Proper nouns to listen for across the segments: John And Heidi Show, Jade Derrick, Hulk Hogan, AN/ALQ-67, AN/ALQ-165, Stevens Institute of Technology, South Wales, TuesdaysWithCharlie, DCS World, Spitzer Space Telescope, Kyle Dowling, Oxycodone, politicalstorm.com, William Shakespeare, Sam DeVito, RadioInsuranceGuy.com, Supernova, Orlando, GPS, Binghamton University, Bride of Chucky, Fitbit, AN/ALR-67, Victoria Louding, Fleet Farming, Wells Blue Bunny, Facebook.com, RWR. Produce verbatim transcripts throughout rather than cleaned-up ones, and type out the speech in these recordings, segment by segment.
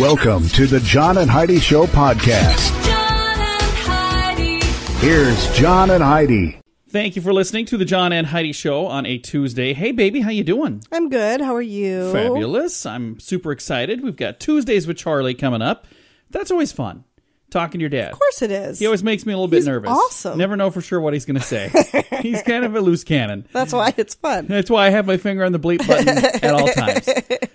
Welcome to the John and Heidi Show podcast. John and Heidi. Here's John and Heidi. Thank you for listening to the John and Heidi Show on a Tuesday. Hey, baby, how you doing? I'm good. How are you? Fabulous. I'm super excited. We've got Tuesdays with Charlie coming up. That's always fun, talking to your dad. Of course it is. He always makes me a little he's bit nervous. Awesome. Never know for sure what he's going to say. He's kind of a loose cannon. That's why it's fun. That's why I have my finger on the bleep button at all times.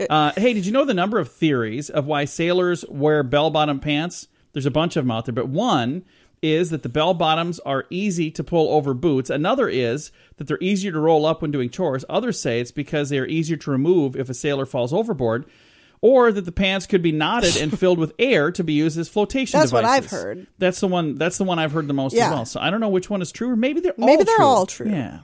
Uh, hey, did you know the number of theories of why sailors wear bell-bottom pants? There's a bunch of them out there, but one is that the bell bottoms are easy to pull over boots. Another is that they're easier to roll up when doing chores. Others say it's because they are easier to remove if a sailor falls overboard, or that the pants could be knotted and filled with air to be used as flotation devices. That's what I've heard. That's the one. That's the one I've heard the most yeah. as well. So I don't know which one is true, or maybe they're maybe all they're true. all true. Yeah.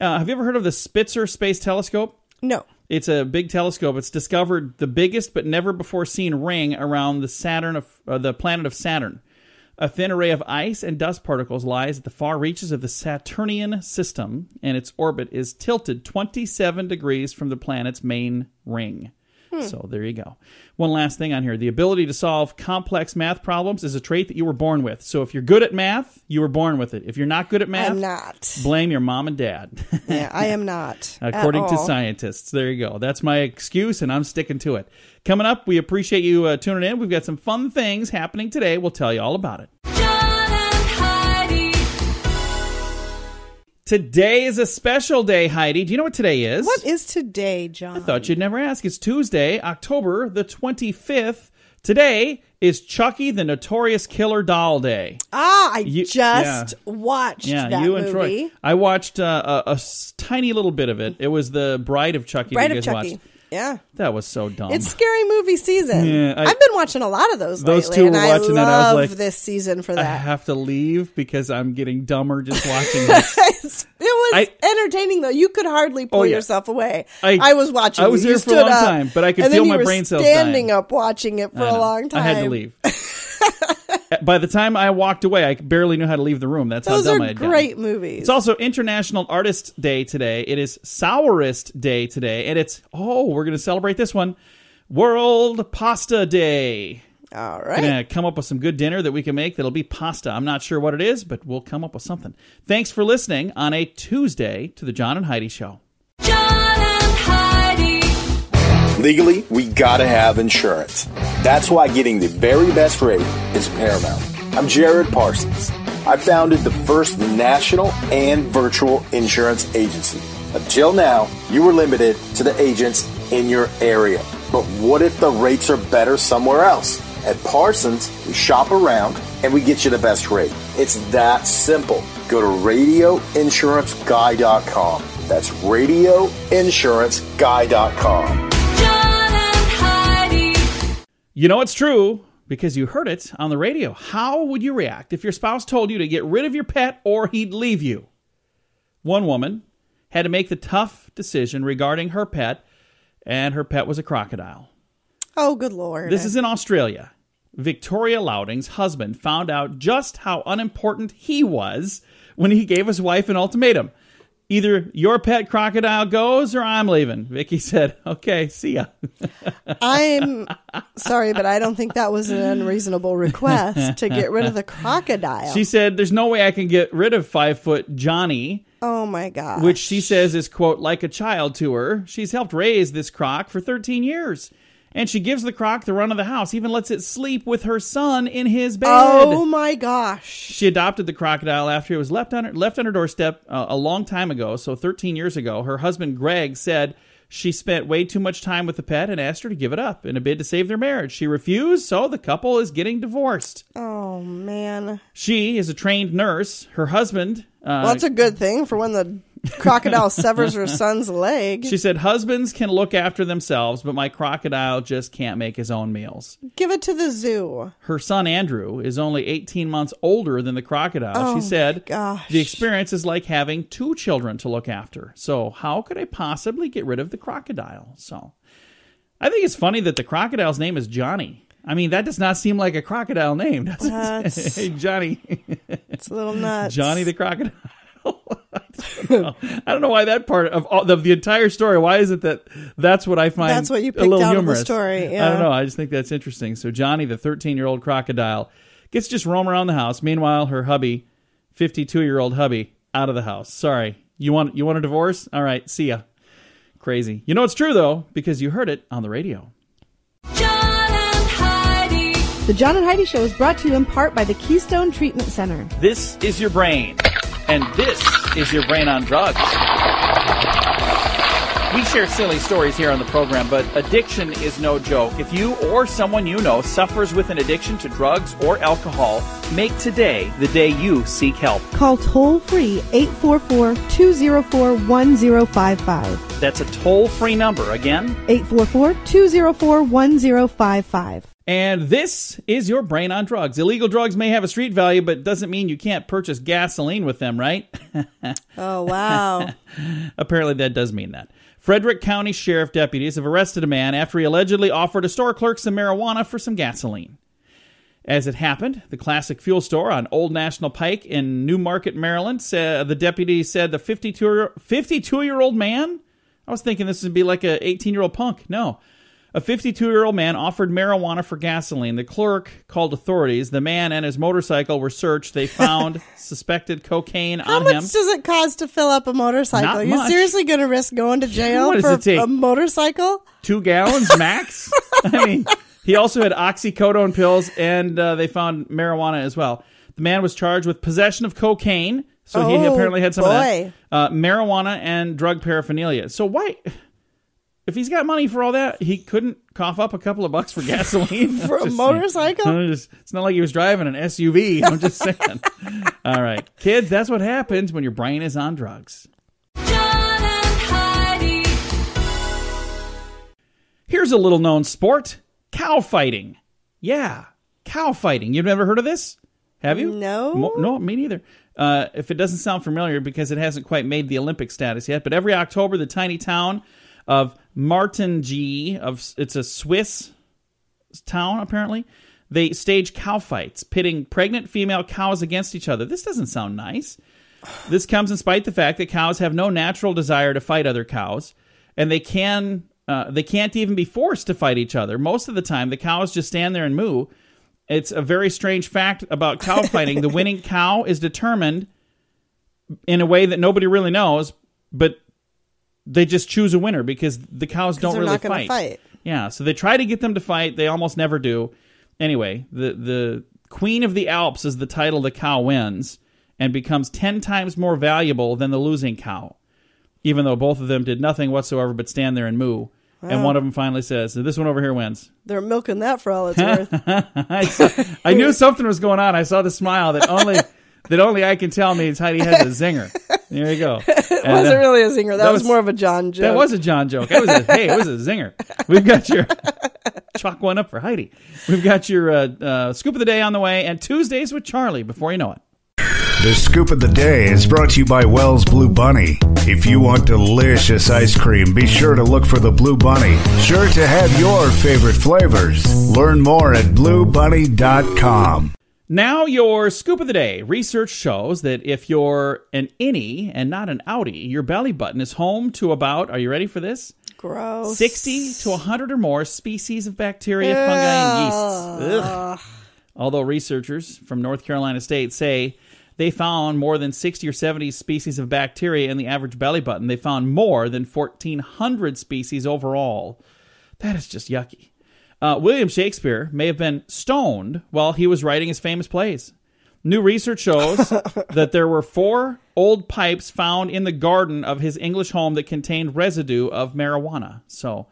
Uh, have you ever heard of the Spitzer Space Telescope? No. It's a big telescope. It's discovered the biggest but never before seen ring around the Saturn of uh, the planet of Saturn. A thin array of ice and dust particles lies at the far reaches of the Saturnian system, and its orbit is tilted twenty-seven degrees from the planet's main ring. Hmm. So there you go. One last thing on here. The ability to solve complex math problems is a trait that you were born with. So if you're good at math, you were born with it. If you're not good at math, I'm not. Blame your mom and dad. Yeah, I am not. According to scientists. There you go. That's my excuse, and I'm sticking to it. Coming up, we appreciate you uh, tuning in. We've got some fun things happening today. We'll tell you all about it. John and Heidi. Today is a special day, Heidi. Do you know what today is? What is today, John? I thought you'd never ask. It's Tuesday, October the twenty-fifth. Today is Chucky the Notorious Killer Doll Day. Ah, I you, just yeah. watched yeah, that you and movie. Troy. I watched uh, a, a tiny little bit of it. It was the Bride of Chucky. Bride that you guys of Chucky. Watched. Yeah. That was so dumb. It's scary movie season. Yeah, I, I've been watching a lot of those, those lately, two were and watching I love it. I was like, this season for that. I have to leave because I'm getting dumber just watching this. It was I, entertaining, though. You could hardly pull oh, yeah. yourself away. I, I was watching it. I was you. There you for a long up, time, but I could feel my brain cells dying. And then you were standing up watching it for a long time. I had to leave. By the time I walked away, I barely knew how to leave the room. That's Those how dumb I had gotten. Those are great movies. It's also International Artist Day today. It is Sourest Day today. And it's, oh, we're going to celebrate this one, World Pasta Day. All right. Going to come up with some good dinner that we can make that'll be pasta. I'm not sure what it is, but we'll come up with something. Thanks for listening on a Tuesday to the John and Heidi Show. John and Heidi. Legally, we got to have insurance. That's why getting the very best rate is paramount. I'm Jared Parsons. I founded the first national and virtual insurance agency. Until now, you were limited to the agents in your area. But what if the rates are better somewhere else? At Parsons, we shop around and we get you the best rate. It's that simple. Go to radio insurance guy dot com. That's radio insurance guy dot com. You know it's true because you heard it on the radio. How would you react if your spouse told you to get rid of your pet or he'd leave you? One woman had to make the tough decision regarding her pet, and her pet was a crocodile. Oh, good Lord. This is in Australia. Victoria Louding's husband found out just how unimportant he was when he gave his wife an ultimatum. Either your pet crocodile goes or I'm leaving. Vicky said, okay, see ya. I'm sorry, but I don't think that was an unreasonable request to get rid of the crocodile. She said, there's no way I can get rid of five-foot Johnny. Oh, my God. Which she says is, quote, like a child to her. She's helped raise this croc for thirteen years. And she gives the croc the run of the house, even lets it sleep with her son in his bed. Oh, my gosh. She adopted the crocodile after it was left on her, left on her doorstep uh, a long time ago, so thirteen years ago. Her husband, Greg, said she spent way too much time with the pet and asked her to give it up in a bid to save their marriage. She refused, so the couple is getting divorced. Oh, man. She is a trained nurse. Her husband... Uh, well, that's a good thing for when the... crocodile severs her son's leg. She said, husbands can look after themselves, but my crocodile just can't make his own meals. Give it to the zoo. Her son, Andrew, is only eighteen months older than the crocodile. Oh, she said, the experience is like having two children to look after. So how could I possibly get rid of the crocodile? So I think it's funny that the crocodile's name is Johnny. I mean, that does not seem like a crocodile name, does it? Hey, Johnny. It's a little nuts. Johnny the crocodile. know. I don't know why that part of, all, of the entire story, why is it that that's what I find that's what you picked a little out humorous. Of the story. Yeah. I don't know. I just think that's interesting. So Johnny, the thirteen-year-old crocodile, gets to just roam around the house. Meanwhile, her hubby, fifty-two-year-old hubby, out of the house. Sorry. You want you want a divorce? All right. See ya. Crazy. You know it's true, though, because you heard it on the radio. The John and Heidi Show is brought to you in part by the Keystone Treatment Center. This is your brain, and this is your brain on drugs. We share silly stories here on the program, but addiction is no joke. If you or someone you know suffers with an addiction to drugs or alcohol, make today the day you seek help. Call toll-free eight four four, two oh four, one oh five five. That's a toll-free number. Again, eight four four, two oh four, one oh five five. And this is your brain on drugs. Illegal drugs may have a street value, but doesn't mean you can't purchase gasoline with them, right? Oh, wow. Apparently that does mean that. Frederick County Sheriff deputies have arrested a man after he allegedly offered a store clerk some marijuana for some gasoline. As it happened, the classic fuel store on Old National Pike in New Market, Maryland, said, the deputy said the fifty-two-year-old man? I was thinking this would be like an eighteen-year-old punk. No. A fifty-two-year-old man offered marijuana for gasoline. The clerk called authorities. The man and his motorcycle were searched. They found suspected cocaine How on him. How much does it cost to fill up a motorcycle? Not Are you much. seriously going to risk going to jail for a motorcycle? Two gallons max? I mean, he also had oxycodone pills, and uh, they found marijuana as well. The man was charged with possession of cocaine, so oh, he apparently had some boy. of that. Uh, marijuana and drug paraphernalia. So why... If he's got money for all that, he couldn't cough up a couple of bucks for gasoline. for a motorcycle? Just, it's not like he was driving an S U V. I'm just saying. All right. Kids, that's what happens when your brain is on drugs. John and Heidi. Here's a little-known sport. Cow fighting. Yeah. Cow fighting. You've never heard of this? Have you? No. Mo- no, me neither. Uh, if it doesn't sound familiar, because it hasn't quite made the Olympic status yet. But every October, the tiny town of Martin G. of it's a Swiss town, apparently. They stage cow fights, pitting pregnant female cows against each other. This doesn't sound nice. This comes in spite of the fact that cows have no natural desire to fight other cows, and they can uh, they can't even be forced to fight each other. Most of the time, the cows just stand there and moo. It's a very strange fact about cow fighting. The winning cow is determined in a way that nobody really knows, but they just choose a winner because the cows don't really not fight. fight. Yeah, so they try to get them to fight. They almost never do. Anyway, the the Queen of the Alps is the title the cow wins and becomes ten times more valuable than the losing cow, even though both of them did nothing whatsoever but stand there and moo. Wow. And one of them finally says, this one over here wins. They're milking that for all it's worth. I, saw, I knew something was going on. I saw the smile that only... that only I can tell me is Heidi has a zinger. There you go. And it wasn't uh, really a zinger. That, that was, was more of a John joke. That was a John joke. That was a, hey, it was a zinger. We've got your... Chalk one up for Heidi. We've got your uh, uh, Scoop of the Day on the way and Tuesdays with Charlie before you know it. The Scoop of the Day is brought to you by Wells Blue Bunny. If you want delicious ice cream, be sure to look for the Blue Bunny. Sure to have your favorite flavors. Learn more at blue bunny dot com. Now your Scoop of the Day. Research shows that if you're an innie and not an outie, your belly button is home to about, are you ready for this? Gross. sixty to one hundred or more species of bacteria, Ugh. fungi, and yeasts. Ugh. Although researchers from North Carolina State say they found more than sixty or seventy species of bacteria in the average belly button, they found more than fourteen hundred species overall. That is just yucky. Uh, William Shakespeare may have been stoned while he was writing his famous plays. New research shows that there were four old pipes found in the garden of his English home that contained residue of marijuana. So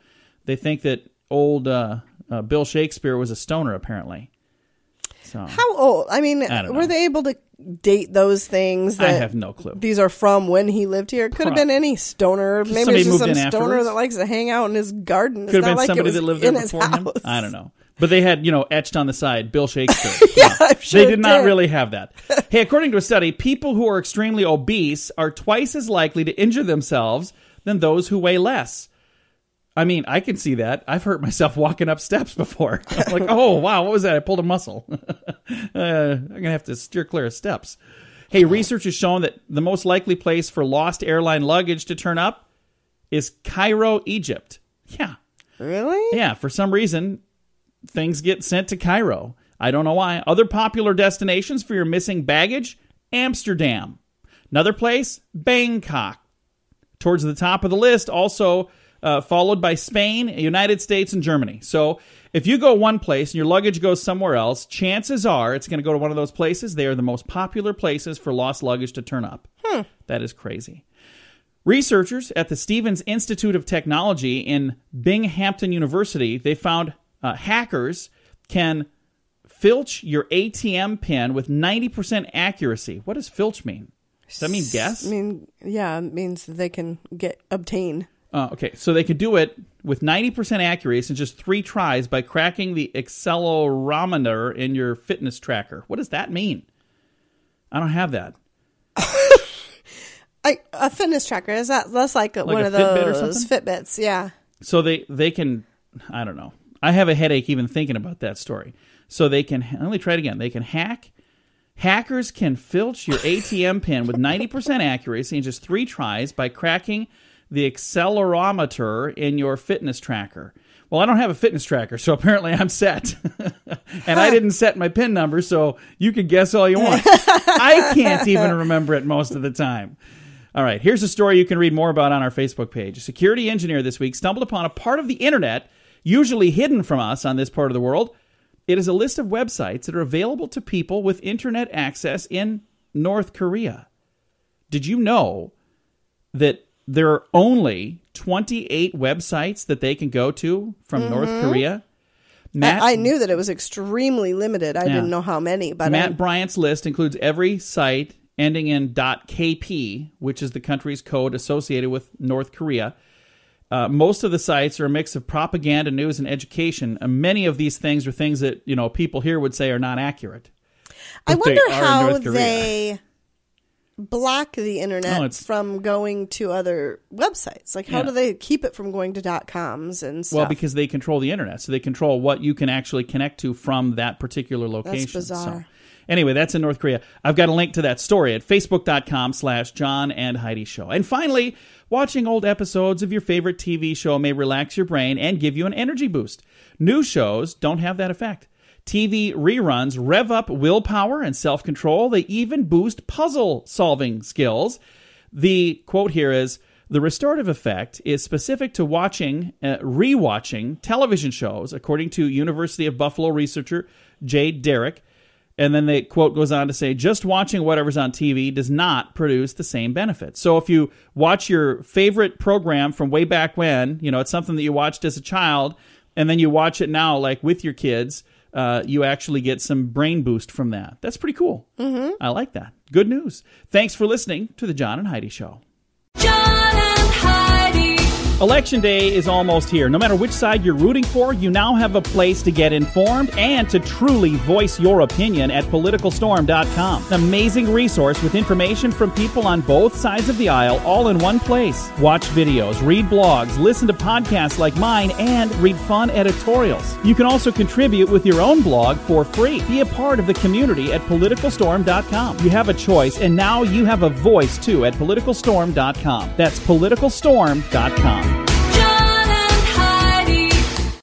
they think that old uh, uh, Bill Shakespeare was a stoner, apparently. So, how old? I mean, I were know. they able to date those things? That I have no clue. These are from when he lived here. It could have been any stoner. Maybe somebody it's just some stoner afterwards. that likes to hang out in his garden. Could it's have not been like somebody that lived there before him. I don't know. But they had, you know, etched on the side, Bill Shakespeare. yeah, no, I'm sure they did, did not really have that. Hey, according to a study, people who are extremely obese are twice as likely to injure themselves than those who weigh less. I mean, I can see that. I've hurt myself walking up steps before. I'm like, oh, wow, what was that? I pulled a muscle. uh, I'm going to have to steer clear of steps. Hey, research has shown that the most likely place for lost airline luggage to turn up is Cairo, Egypt. Yeah. Really? Yeah. For some reason, things get sent to Cairo. I don't know why. Other popular destinations for your missing baggage? Amsterdam. Another place? Bangkok. Towards the top of the list, also uh, followed by Spain, United States, and Germany. So if you go one place and your luggage goes somewhere else, chances are it's going to go to one of those places. They are the most popular places for lost luggage to turn up. Hmm. That is crazy. Researchers at the Stevens Institute of Technology in Binghamton University, they found uh, hackers can filch your A T M pin with ninety percent accuracy. What does filch mean? Does that mean guess? I mean, yeah, it means they can get obtain. Uh, okay, so they could do it with ninety percent accuracy in just three tries by cracking the accelerometer in your fitness tracker. What does that mean? I don't have that. I, a fitness tracker, is that that's like, like one of Fitbit those Fitbits, yeah. So they, they can, I don't know. I have a headache even thinking about that story. So they can, let me try it again. They can hack. Hackers can filch your A T M pin with ninety percent accuracy in just three tries by cracking the accelerometer in your fitness tracker. Well, I don't have a fitness tracker, so apparently I'm set. And I didn't set my pin number, so you can guess all you want. I can't even remember it most of the time. All right, here's a story you can read more about on our Facebook page. A security engineer this week stumbled upon a part of the internet usually hidden from us on this part of the world. It is a list of websites that are available to people with internet access in North Korea. Did you know that there are only twenty-eight websites that they can go to from mm-hmm. North Korea? Matt, I, I knew that it was extremely limited. I yeah. didn't know how many. But Matt I'm... Bryant's list includes every site ending in .kp, which is the country's code associated with North Korea. Uh, most of the sites are a mix of propaganda, news, and education. And many of these things are things that, you know, people here would say are not accurate. I wonder how they block the internet oh, from going to other websites. Like, how yeah. do they keep it from going to .coms and stuff? Well, because they control the internet. So they control what you can actually connect to from that particular location. That's bizarre. So. Anyway, that's in North Korea. I've got a link to that story at Facebook.com slash John and Heidi Show. And finally, watching old episodes of your favorite T V show may relax your brain and give you an energy boost. New shows don't have that effect. T V reruns rev up willpower and self-control. They even boost puzzle-solving skills. The quote here is, "The restorative effect is specific to watching, uh, rewatching television shows," according to University of Buffalo researcher Jade Derrick. And then the quote goes on to say, just watching whatever's on T V does not produce the same benefits. So if you watch your favorite program from way back when, you know, it's something that you watched as a child, and then you watch it now, like with your kids, uh, you actually get some brain boost from that. That's pretty cool. Mm-hmm. I like that. Good news. Thanks for listening to The John and Heidi Show. John and Heidi. Election day is almost here. No matter which side you're rooting for, you now have a place to get informed and to truly voice your opinion at political storm dot com. An amazing resource with information from people on both sides of the aisle, all in one place. Watch videos, read blogs, listen to podcasts like mine, and read fun editorials. You can also contribute with your own blog for free. Be a part of the community at political storm dot com. You have a choice, and now you have a voice, too, at political storm dot com. That's political storm dot com.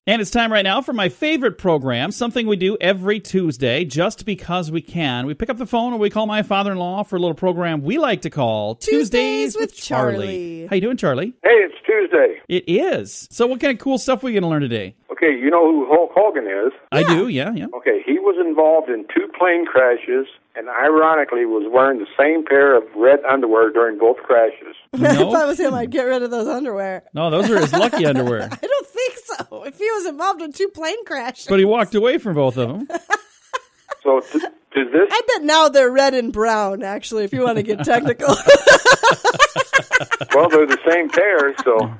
And it's time right now for my favorite program, something we do every Tuesday just because we can. We pick up the phone and we call my father-in-law for a little program we like to call Tuesdays, Tuesdays with, with Charlie. Charlie. How you doing, Charlie? Hey, it's Tuesday. It is. So what kind of cool stuff are we going to learn today? Okay, you know who Hulk Hogan is? I yeah. do, yeah, yeah. Okay, he was involved in two plane crashes and ironically was wearing the same pair of red underwear during both crashes. No if I was him, I'd get rid of those underwear. No, those are his lucky underwear. I don't think so. If he was involved in two plane crashes. But he walked away from both of them. So th- does this... I bet now they're red and brown, actually, if you want to get technical. Well, they're the same pair, so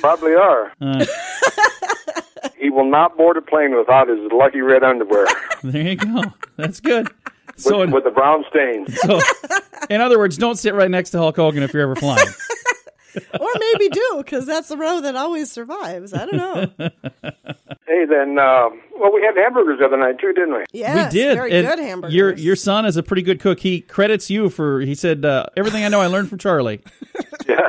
probably are. Uh. He will not board a plane without his lucky red underwear. There you go. That's good. So with, in, with the brown stains. So, in other words, don't sit right next to Hulk Hogan if you're ever flying. Or maybe do, because that's the row that always survives. I don't know. Hey, then, uh, well, we had hamburgers the other night, too, didn't we? Yes, we did. very and good hamburgers. Your your son is a pretty good cook. He credits you for, he said, uh, everything I know I learned from Charlie. Yeah.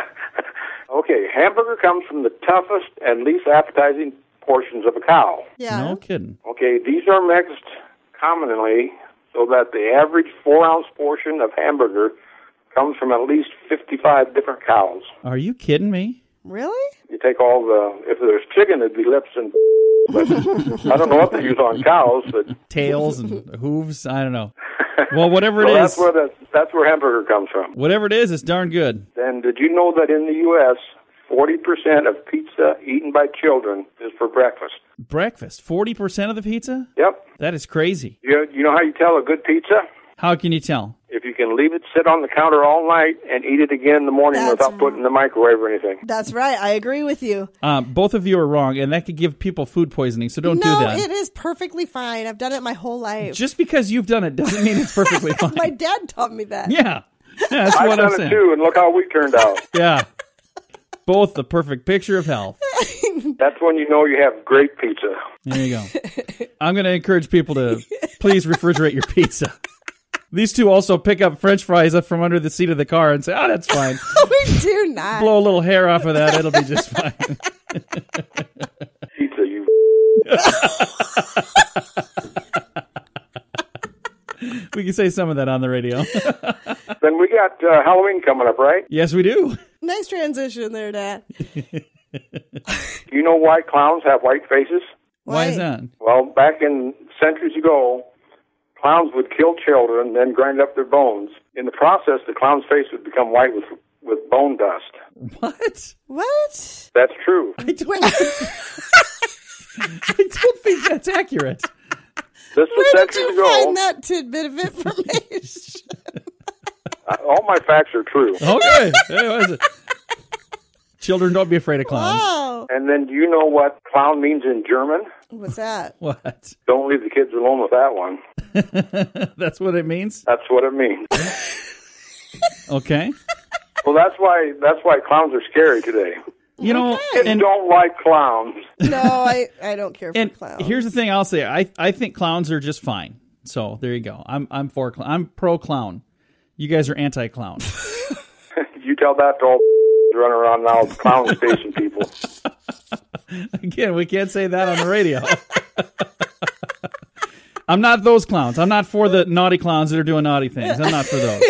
Okay, hamburger comes from the toughest and least appetizing portions of a cow. Yeah. No kidding. Okay, these are mixed commonly so that the average four-ounce portion of hamburger comes from at least fifty-five different cows. Are you kidding me? Really? You take all the, if there's chicken, it'd be lips and... But I don't know what they use on cows. But. Tails and hooves, I don't know. Well, whatever it so is. That's where, the, that's where hamburger comes from. Whatever it is, it's darn good. And did you know that in the U S, forty percent of pizza eaten by children is for breakfast? Breakfast? forty percent of the pizza? Yep. That is crazy. You, you know how you tell a good pizza? How can you tell? If you can leave it sit on the counter all night and eat it again in the morning that's without putting it in the microwave or anything. That's right. I agree with you. Um, both of you are wrong, and that could give people food poisoning, so don't no, do that. No, it is perfectly fine. I've done it my whole life. Just because you've done it doesn't mean it's perfectly fine. My dad taught me that. Yeah. yeah that's I've what done I'm saying. it, too, and look how we turned out. Yeah. Both the perfect picture of health. That's when you know you have great pizza. There you go. I'm going to encourage people to please refrigerate your pizza. These two also pick up French fries up from under the seat of the car and say, oh, that's fine. We do not. Blow a little hair off of that. It'll be just fine. Pizza, you. We can say some of that on the radio. Then we got uh, Halloween coming up, right? Yes, we do. Nice transition there, Dad. You know why clowns have white faces? Why? Why is that? Well, back in centuries ago, clowns would kill children, then grind up their bones. In the process, the clown's face would become white with with bone dust. What? What? That's true. I don't, I don't think that's accurate. This Where did you ago, find that tidbit of information? All my facts are true. Okay. Hey, children, don't be afraid of clowns. Wow. And then do you know what clown means in German? What's that? What? Don't leave the kids alone with that one. That's what it means? That's what it means. Okay. Well, that's why that's why clowns are scary today. You know, okay. and don't like clowns. No, I, I don't care for and clowns. Here's the thing I'll say. I I think clowns are just fine. So, there you go. I'm I'm for cl- I'm pro clown. You guys are anti clown. You tell that to all running around now, clown station people. Again, we can't say that on the radio. I'm not those clowns. I'm not for the naughty clowns that are doing naughty things. I'm not for those.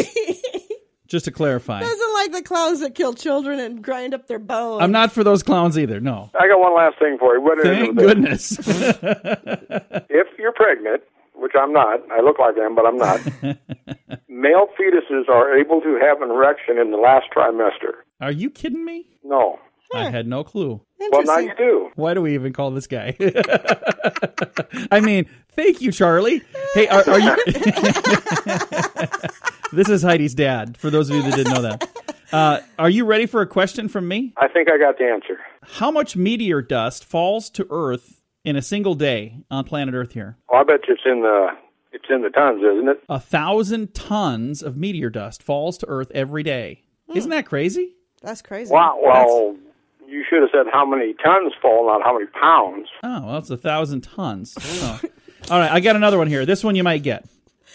Just to clarify. Doesn't like the clowns that kill children and grind up their bones. I'm not for those clowns either, no. I got one last thing for you. What Thank goodness. If you're pregnant, which I'm not. I look like them, but I'm not. Male fetuses are able to have an erection in the last trimester. Are you kidding me? No. Huh. I had no clue. Well, now you do. Why do we even call this guy? I mean, thank you, Charlie. Hey, are, are you... This is Heidi's dad, for those of you that didn't know that. Uh, are you ready for a question from me? I think I got the answer. How much meteor dust falls to Earth in a single day on planet Earth here? Oh, I bet it's in the... It's in the tons, isn't it? A thousand tons of meteor dust falls to Earth every day. Hmm. Isn't that crazy? That's crazy. Wow. Well, that's... you should have said how many tons fall, not how many pounds. Oh, well, it's a thousand tons. Oh. All right, I got another one here. This one you might get.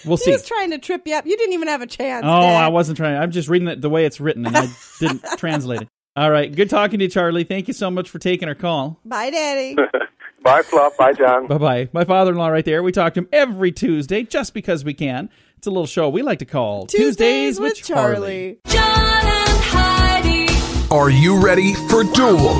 We'll he see. He was trying to trip you up. You didn't even have a chance. Oh, Dad. I wasn't trying. I'm just reading it the way it's written, and I didn't translate it. All right, good talking to you, Charlie. Thank you so much for taking our call. Bye, Daddy. Bye, Fluff. Bye, John. Bye-bye. My father-in-law right there. We talk to him every Tuesday just because we can. It's a little show we like to call Tuesdays, Tuesdays with Charlie. Charlie. John and Heidi. Are you ready for Duel?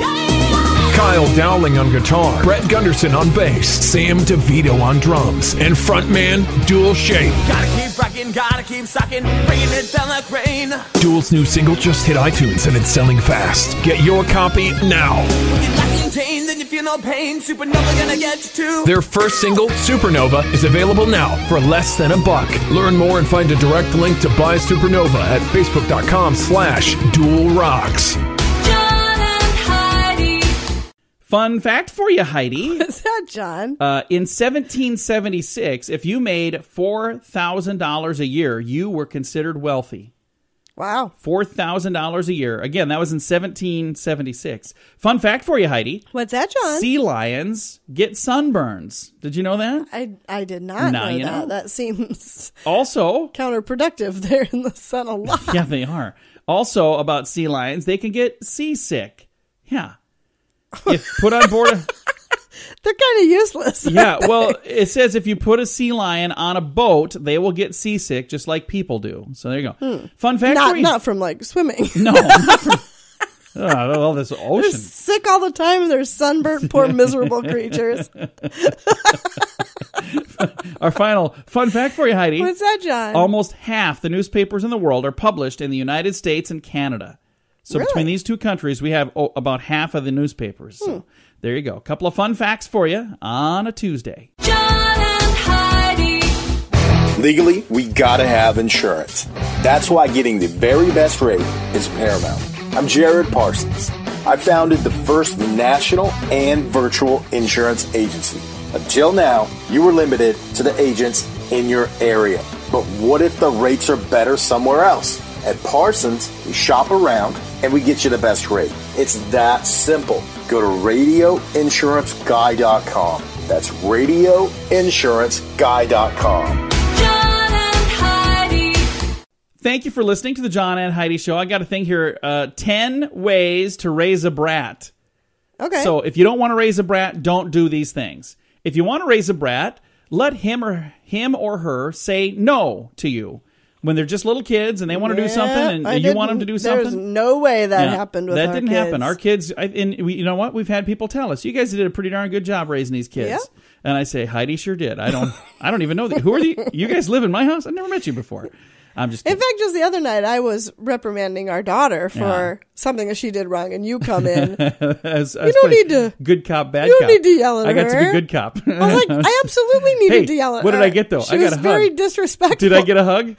Kyle Dowling on guitar, Brett Gunderson on bass, Sam DeVito on drums, and frontman Dual Shape. Gotta keep rocking, gotta keep sucking, bringing it down like rain. Duel's new single just hit iTunes and it's selling fast. Get your copy now. No pain, Supernova gonna get you too. Their first single, Supernova, is available now for less than a buck. Learn more and find a direct link to buy Supernova at Facebook.com slash Dual Rocks. John and Heidi. Fun fact for you, Heidi. What's that, John? Uh, in seventeen seventy-six, if you made four thousand dollars a year, you were considered wealthy. Wow. four thousand dollars a year. Again, that was in seventeen seventy-six. Fun fact for you, Heidi. What's that, John? Sea lions get sunburns. Did you know that? I, I did not now know you that. Know. That seems also counterproductive. They're in the sun a lot. Yeah, they are. Also about sea lions, they can get seasick. Yeah. If put on board a... They're kind of useless. Yeah, well, it says if you put a sea lion on a boat, they will get seasick just like people do. So there you go. Hmm. Fun fact not, for you. Not from, like, swimming. No, not from oh, all this ocean. They're sick all the time. They're sunburnt, poor, miserable creatures. Our final fun fact for you, Heidi. What's that, John? Almost half the newspapers in the world are published in the United States and Canada. So really? Between these two countries, we have oh, about half of the newspapers. Hmm. So. There you go. A couple of fun facts for you on a Tuesday. John and Heidi. Legally, we gotta have insurance. That's why getting the very best rate is paramount. I'm Jared Parsons. I founded the first national and virtual insurance agency. Until now, you were limited to the agents in your area. But what if the rates are better somewhere else? At Parsons, we shop around and we get you the best rate. It's that simple. Go to radio insurance guy dot com. That's radio insurance guy dot com. John and Heidi. Thank you for listening to the John and Heidi Show. I got a thing here, uh, ten ways to raise a brat. Okay. So if you don't want to raise a brat, don't do these things. If you want to raise a brat, let him or him or her say no to you. When they're just little kids and they want to yeah, do something, and you want them to do something, there's no way that yeah, happened. With that our didn't kids. happen. Our kids, I, and we, you know what? We've had people tell us, "You guys did a pretty darn good job raising these kids." Yeah. And I say, "Heidi sure did." I don't, I don't even know that. Who are you? You guys live in my house? I've never met you before. I'm just. Kidding. In fact, just the other night, I was reprimanding our daughter for yeah. something that she did wrong, and you come in. was, you don't need to good cop, bad. You don't cop. need to yell at I her. I got to be good cop. I was like, I absolutely needed hey, to yell at what her. What did I get though? She I got was a hug. Very disrespectful. Did I get a hug?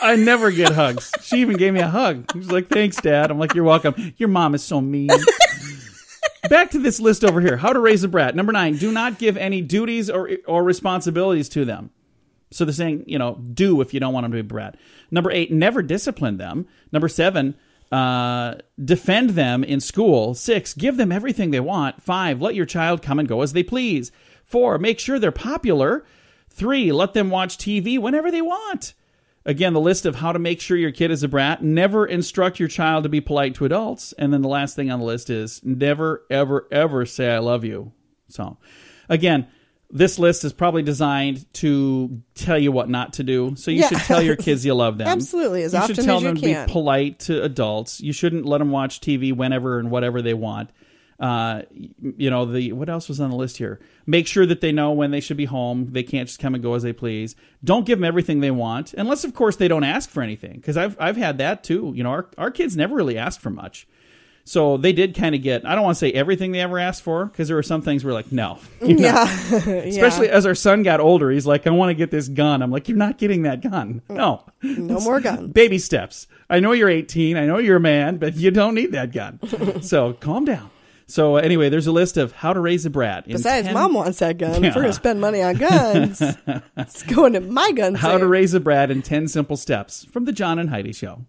I never get hugs. She even gave me a hug. She's like, "Thanks, Dad." I'm like, "You're welcome." Your mom is so mean. Back to this list over here. How to raise a brat. Number nine: do not give any duties or or responsibilities to them. So they're saying, you know, do if you don't want them to be brat. Number eight, never discipline them. Number seven, uh, defend them in school. Six, give them everything they want. Five, let your child come and go as they please. Four, make sure they're popular. Three, let them watch T V whenever they want. Again, the list of how to make sure your kid is a brat. Never instruct your child to be polite to adults. And then the last thing on the list is never, ever, ever say I love you. So, again... this list is probably designed to tell you what not to do. So you yeah. should tell your kids you love them. Absolutely, as you often as you can. You should tell them to can. be polite to adults. You shouldn't let them watch T V whenever and whatever they want. Uh, you know, the what else was on the list here? Make sure that they know when they should be home. They can't just come and go as they please. Don't give them everything they want. Unless, of course, they don't ask for anything. Because I've, I've had that, too. You know, our, our kids never really asked for much. So they did kind of get, I don't want to say everything they ever asked for, because there were some things we were like, no. You know? Yeah. yeah. Especially as our son got older, he's like, I want to get this gun. I'm like, you're not getting that gun. No. No more gun. Baby steps. I know you're eighteen. I know you're a man, but you don't need that gun. So calm down. So anyway, there's a list of how to raise a brat. Besides, ten... mom wants that gun. Yeah. If we're going to spend money on guns, it's going to my gun. How sale. to raise a brat in ten simple steps from the John and Heidi Show.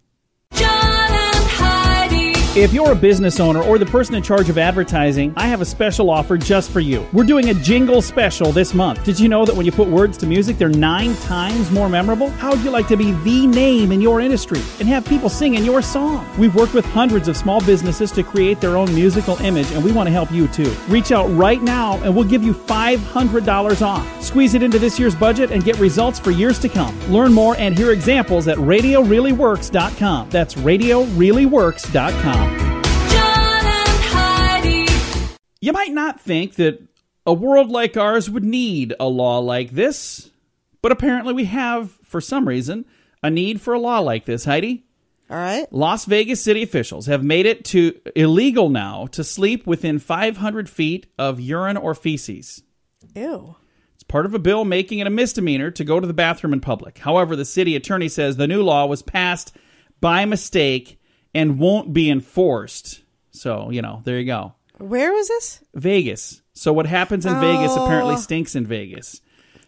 If you're a business owner or the person in charge of advertising, I have a special offer just for you. We're doing a jingle special this month. Did you know that when you put words to music, they're nine times more memorable? How would you like to be the name in your industry and have people singing your song? We've worked with hundreds of small businesses to create their own musical image, and we want to help you too. Reach out right now, and we'll give you five hundred dollars off. Squeeze it into this year's budget and get results for years to come. Learn more and hear examples at radio really works dot com. That's radio really works dot com. You might not think that a world like ours would need a law like this, but apparently we have, for some reason, a need for a law like this, Heidi. All right. Las Vegas city officials have made it to illegal now to sleep within five hundred feet of urine or feces. Ew. It's part of a bill making it a misdemeanor to go to the bathroom in public. However, the city attorney says the new law was passed by mistake and won't be enforced. So, you know, there you go. Where was this? Vegas. So what happens in oh. Vegas apparently stinks in Vegas.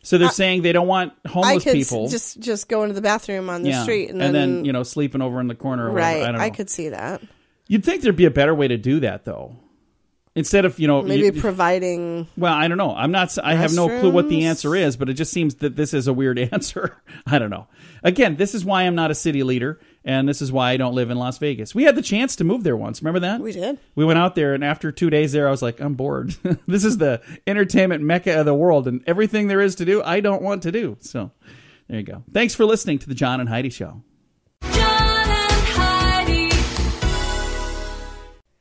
So they're I, saying they don't want homeless I could people just just go into the bathroom on the yeah. street and, and then, then you know sleeping over in the corner. Or right, I, don't know. I could see that. You'd think there'd be a better way to do that though. Instead of you know maybe you, providing. Well, I don't know. I'm not. I restrooms. have no clue what the answer is, but it just seems that this is a weird answer. I don't know. Again, this is why I'm not a city leader, and this is why I don't live in Las Vegas. We had the chance to move there once. Remember that? We did. We went out there, and after two days there, I was like, I'm bored. This is the entertainment mecca of the world, and everything there is to do, I don't want to do. So, there you go. Thanks for listening to the John and Heidi Show.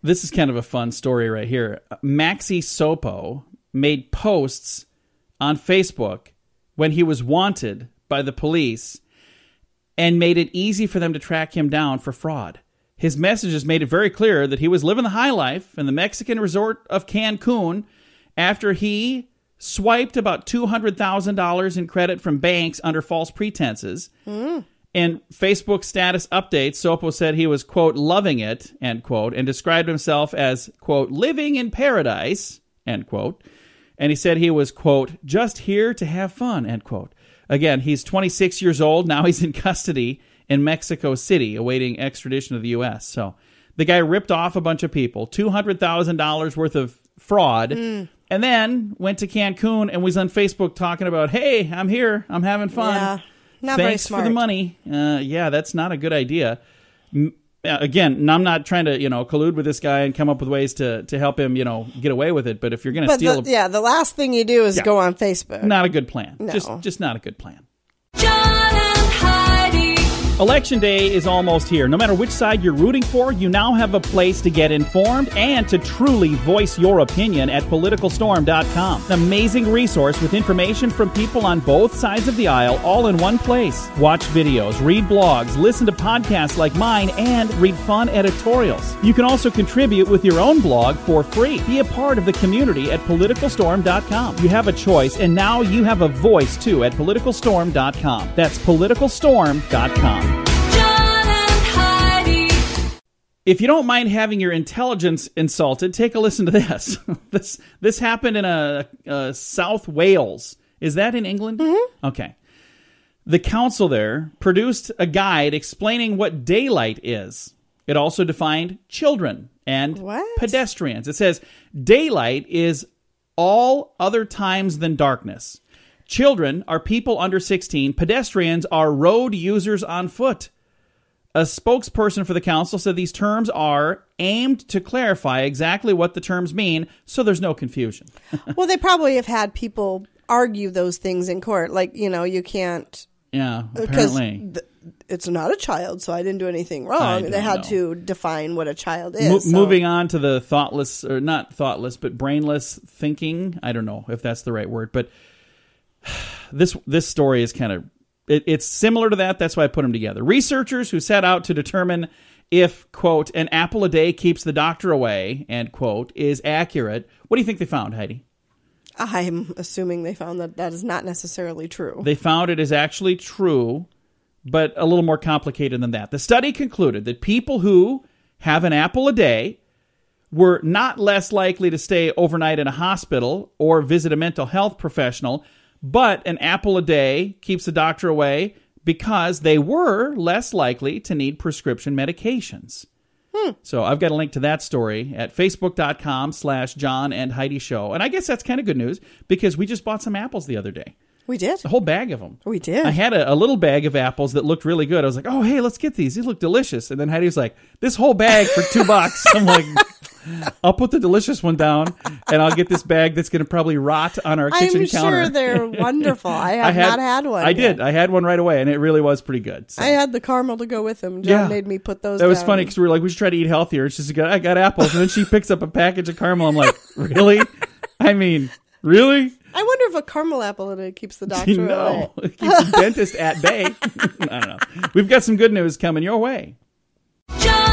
This is kind of a fun story right here. Maxi Sopo made posts on Facebook when he was wanted by the police and made it easy for them to track him down for fraud. His messages made it very clear that he was living the high life in the Mexican resort of Cancun after he swiped about two hundred thousand dollars in credit from banks under false pretenses. Mm. In Facebook status updates, Sopo said he was, quote, loving it, end quote, and described himself as, quote, living in paradise, end quote. And he said he was, quote, just here to have fun, end quote. Again, he's twenty-six years old. Now he's in custody in Mexico City awaiting extradition to the U S. So the guy ripped off a bunch of people, two hundred thousand dollars worth of fraud, mm. and then went to Cancun and was on Facebook talking about, hey, I'm here, I'm having fun. Yeah. Not Thanks for the money. Uh, yeah, that's not a good idea. M again, I'm not trying to, you know, collude with this guy and come up with ways to, to help him, you know, get away with it. But if you're going to steal... The, yeah, the last thing you do is yeah. go on Facebook. Not a good plan. No. Just, just not a good plan. John and Heidi. Election day is almost here. No matter which side you're rooting for, you now have a place to get informed and to truly voice your opinion at political storm dot com. An amazing resource with information from people on both sides of the aisle, all in one place. Watch videos, read blogs, listen to podcasts like mine, and read fun editorials. You can also contribute with your own blog for free. Be a part of the community at political storm dot com. You have a choice, and now you have a voice, too, at political storm dot com. That's political storm dot com. If you don't mind having your intelligence insulted, take a listen to this. this this happened in a, a South Wales. Is that in England? Mm-hmm. Okay. The council there produced a guide explaining what daylight is. It also defined children and what? pedestrians. It says daylight is all other times than darkness. Children are people under sixteen. Pedestrians are road users on foot. A spokesperson for the council said these terms are aimed to clarify exactly what the terms mean, so there's no confusion. Well, they probably have had people argue those things in court. Like, you know, you can't... Yeah, apparently. Because it's not a child, so I didn't do anything wrong. They had know. to define what a child is. Mo so. Moving on to the thoughtless, or not thoughtless, but brainless thinking. I don't know if that's the right word, but this, this story is kind of... It, it's similar to that. That's why I put them together. Researchers who set out to determine if, quote, an apple a day keeps the doctor away, end quote, is accurate. What do you think they found, Heidi? I'm assuming they found that that is not necessarily true. They found it is actually true, but a little more complicated than that. The study concluded that people who have an apple a day were not less likely to stay overnight in a hospital or visit a mental health professional, but an apple a day keeps the doctor away because they were less likely to need prescription medications. Hmm. So I've got a link to that story at facebook dot com slash John and Heidi Show. And I guess that's kind of good news because we just bought some apples the other day. We did. A whole bag of them. We did. I had a, a little bag of apples that looked really good. I was like, oh, hey, let's get these. These look delicious. And then Heidi was like, this whole bag for two bucks. I'm like... I'll put the delicious one down, and I'll get this bag that's going to probably rot on our kitchen I'm counter. I'm sure they're wonderful. I have I had, not had one. I yet. did. I had one right away, and it really was pretty good. So. I had the caramel to go with them. John yeah. made me put those That down. was funny, because we were like, we should try to eat healthier. She's like, I got apples, and then she picks up a package of caramel. I'm like, really? I mean, really? I wonder if a caramel apple in it keeps the doctor you know, away. It keeps the dentist at bay. I don't know. We've got some good news coming your way. John!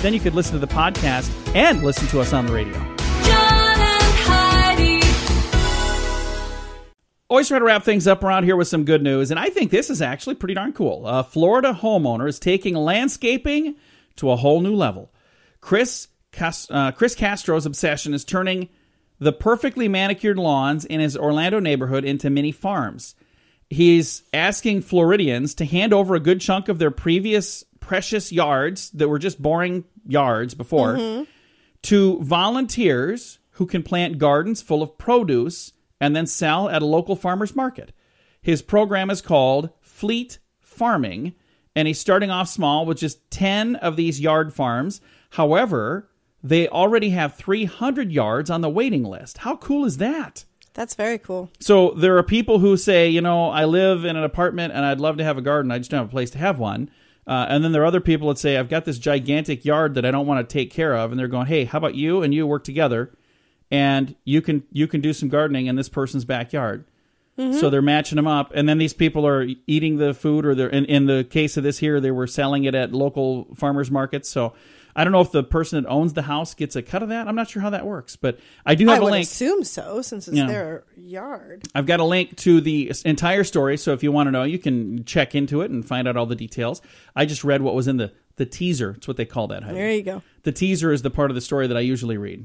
Then you could listen to the podcast and listen to us on the radio. John and Heidi. Always try to wrap things up around here with some good news, and I think this is actually pretty darn cool. A Florida homeowner is taking landscaping to a whole new level. Chris, Cas- uh, Chris Castro's obsession is turning the perfectly manicured lawns in his Orlando neighborhood into mini farms. He's asking Floridians to hand over a good chunk of their previous precious yards that were just boring yards before mm-hmm. to volunteers who can plant gardens full of produce and then sell at a local farmer's market. His program is called Fleet Farming, and he's starting off small with just ten of these yard farms. However, they already have three hundred yards on the waiting list. How cool is that? That's very cool. So there are people who say, you know, I live in an apartment and I'd love to have a garden. I just don't have a place to have one. Uh, and then there are other people that say, I've got this gigantic yard that I don't want to take care of. And they're going, hey, how about you and you work together and you can you can do some gardening in this person's backyard. Mm-hmm. So they're matching them up. And then these people are eating the food, or they're in, in the case of this here, they were selling it at local farmers markets. So I don't know if the person that owns the house gets a cut of that. I'm not sure how that works, but I do have I a link. I would assume so, since it's you know, their yard. I've got a link to the entire story, so if you want to know, you can check into it and find out all the details. I just read what was in the, the teaser. It's what they call that. Heidi. There you go. The teaser is the part of the story that I usually read.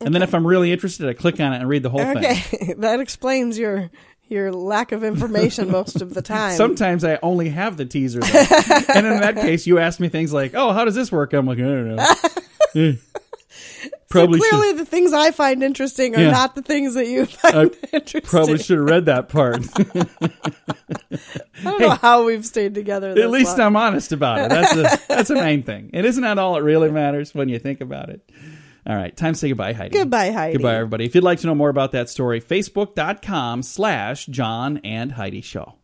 Okay. And then if I'm really interested, I click on it and read the whole okay. thing. Okay, that explains your... your lack of information most of the time. Sometimes I only have the teaser, though. And in that case, you ask me things like, oh, how does this work? I'm like, I don't know. eh, probably so clearly should. The things I find interesting are yeah. not the things that you find I interesting. Probably should have read that part. I don't hey, know how we've stayed together this At least long. I'm honest about it. That's the that's the main thing. And isn't that all it really matters when you think about it? All right, time to say goodbye, Heidi. Goodbye, Heidi. Goodbye, everybody. If you'd like to know more about that story, Facebook dot com slash John and Heidi Show.